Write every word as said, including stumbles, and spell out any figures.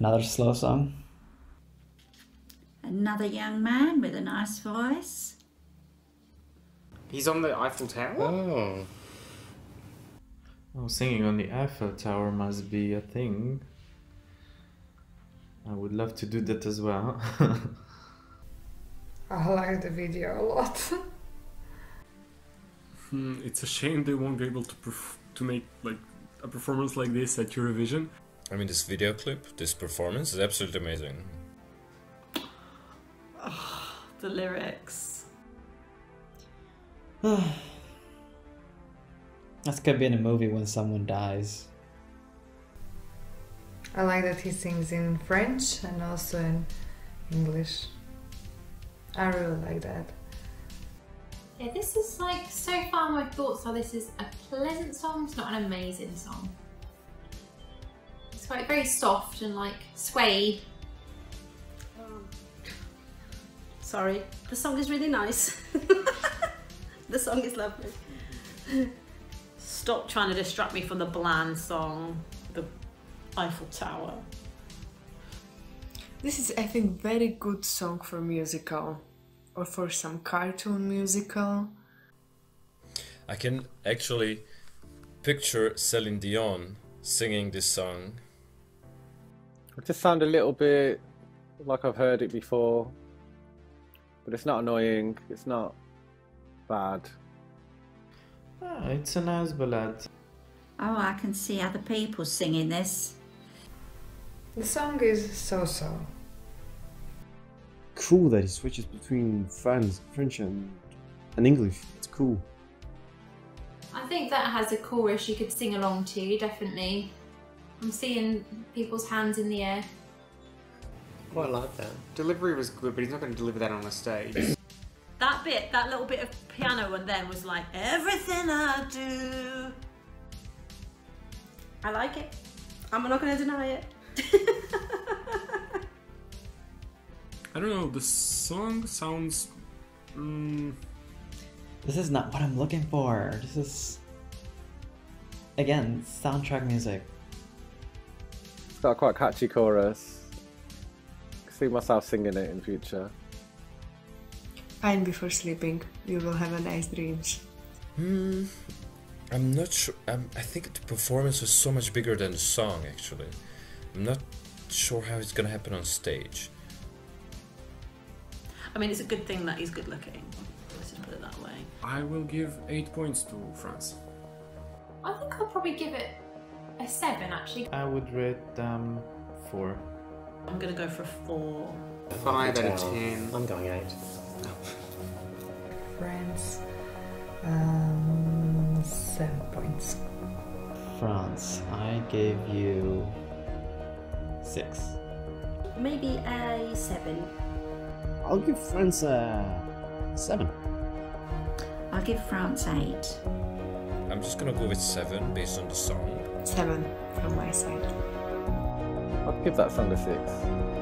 Another slow song. Another young man with a nice voice. He's on the Eiffel Tower? Oh. Oh, singing on the Eiffel Tower must be a thing. I would love to do that as well. I like the video a lot. Mm, it's a shame they won't be able to perf to make like a performance like this at Eurovision. I mean, this video clip, this performance is absolutely amazing. Oh, the lyrics. That's gonna be in a movie when someone dies. I like that he sings in French and also in English. I really like that. Yeah, this is like, so far my thoughts are this is a pleasant song, it's not an amazing song. It's quite very soft and like sway. Oh. Sorry, the song is really nice. The song is lovely. Stop trying to distract me from the bland song, the Eiffel Tower. This is, I think, very good song for musical or for some cartoon musical. I can actually picture Celine Dion singing this song. It just sounds a little bit like I've heard it before, but it's not annoying, it's not bad. Ah, it's a nice ballad. Oh, I can see other people singing this. The song is so-so. Cool that he switches between France, French and, and English. It's cool. I think that has a chorus you could sing along to, definitely. I'm seeing people's hands in the air. Quite like that. Delivery was good, but he's not going to deliver that on a stage. That bit, that little bit of piano and then was like, everything I do. I like it. I'm not going to deny it. I don't know, the song sounds... Um... This is not what I'm looking for. This is... Again, soundtrack music. It's got a quite catchy chorus. I can see myself singing it in the future. And before sleeping, you will have a nice dreams. Hmm, I'm not sure. I'm, I think the performance was so much bigger than the song, actually. I'm not sure how it's gonna happen on stage. I mean, it's a good thing that he's good looking. Let's just put it that way. I will give eight points to France. I think I'll probably give it a seven, actually. I would rate them um, four. I'm gonna go for four. Five out of ten. I'm going eight. France, um, seven points. France, I gave you six. Maybe a seven. I'll give France a seven. I'll give France eight. I'm just gonna go with seven based on the song. Seven from my side. I'll give that song a six.